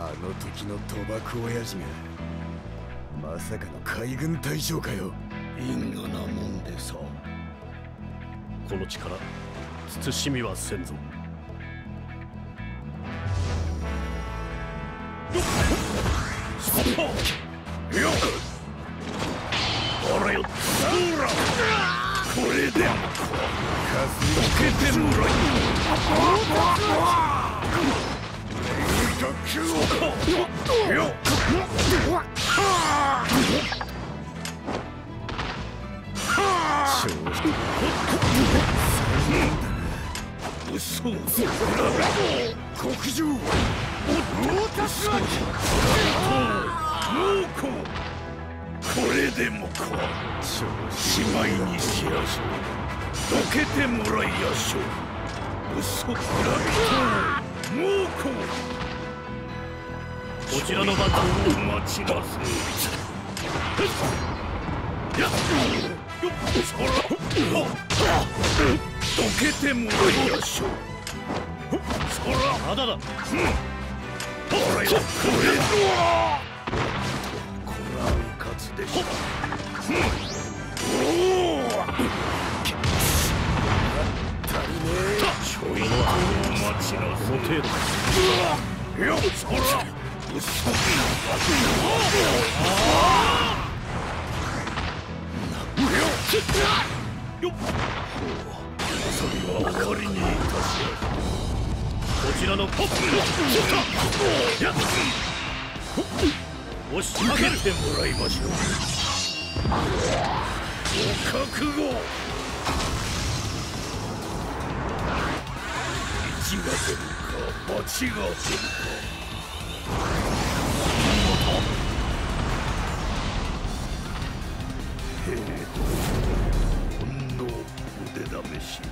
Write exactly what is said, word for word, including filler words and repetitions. あの時の賭博親父がまさかの海軍大将かよ。因果なもんでさ。この力慎みはせんぞ。これで数受けてもらい。よっこれでもかしまいにしやしょう。どけてもらいやしょう。嘘くらいともうこう。こちらの番頭を待ちなさい。どけてもらいやしょう。そらまだだ。これはこらうかつでしょ。おお足りねえ。ちょいの待ちなさい。よっそらよっこらう。本能腕試しで。